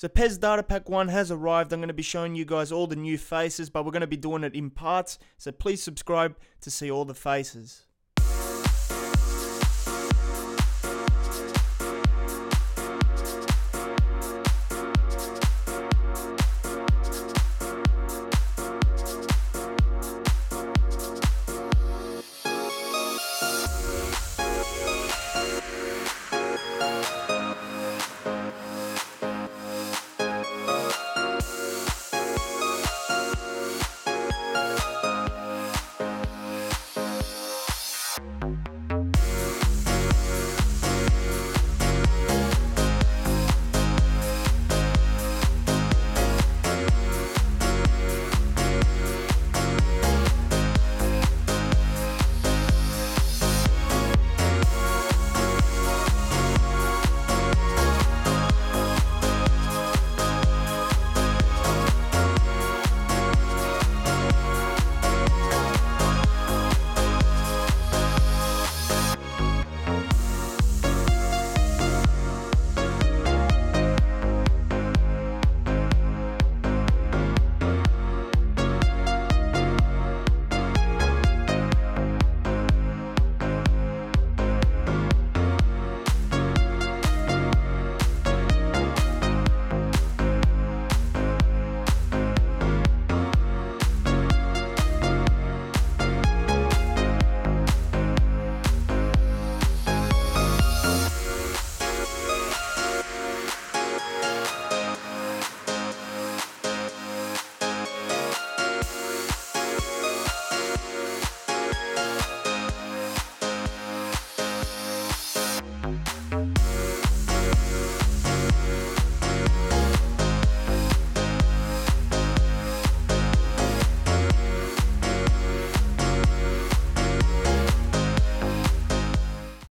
So PES Data Pack 1 has arrived. I'm going to be showing you guys all the new faces, but we're going to be doing it in parts. So please subscribe to see all the faces.